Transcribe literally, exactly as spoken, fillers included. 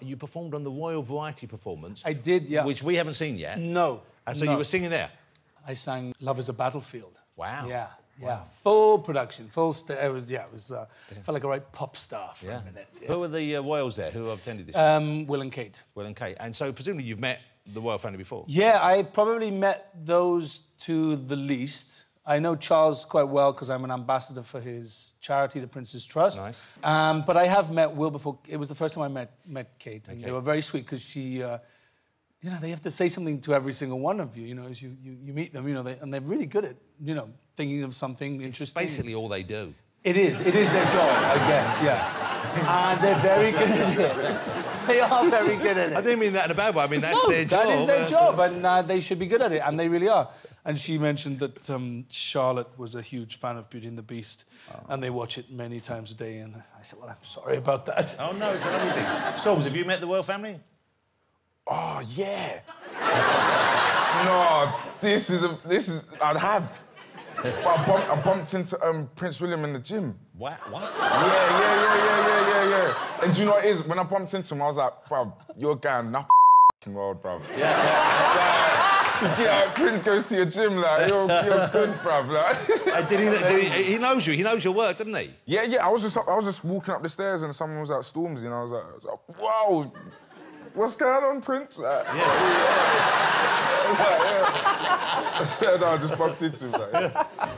You performed on the Royal Variety performance. I did, yeah. Which we haven't seen yet. No. And so no. you were singing there? I sang Love is a Battlefield. Wow. Yeah, yeah. Wow. Full production, full... St it was, yeah, it was... Uh, yeah. felt like a right pop star for yeah. a minute. Yeah. Who were the uh, royals there who have attended this um, year? Will and Kate. Will and Kate. And so, presumably, you've met the royal family before? Yeah, I probably met those two the least. I know Charles quite well because I'm an ambassador for his charity, The Prince's Trust. Nice. Um, but I have met Will before. It was the first time I met met Kate, and okay. they were very sweet because she, uh, you know, they have to say something to every single one of you. You know, as you you, you meet them, you know, they, and they're really good at you know thinking of something it's interesting. Basically, all they do. It is. It is their job, I guess. Yeah, and they're very good at it. They are very good at it. I didn't mean that in a bad way. I mean, that's no, their job. That is their job, and uh, they should be good at it, and they really are. And she mentioned that um, Charlotte was a huge fan of Beauty and the Beast, oh. and they watch it many times a day, and I said, well, I'm sorry about that. Oh, no, it's another thing. Storms, have you met the royal family? Oh, yeah. No, this is... A, this is... I'd have. But I bumped, I bumped into um, Prince William in the gym. What? What? Yeah, yeah, yeah, yeah, yeah, yeah, yeah. And do you know what it is? When I bumped into him, I was like, bruv, you're going up in the world, bruv. Yeah, yeah, yeah. Yeah, like, Prince goes to your gym, like, you're, you're good, bruv, like. Uh, did he, did he, he knows you, he knows your work, doesn't he? Yeah, yeah, I was just, I was just walking up the stairs and someone was like, Stormzy, and I was like, I was like wow, what's going on, Prince? Like, yeah. yeah. yeah, yeah. I just bumped into him, like, yeah.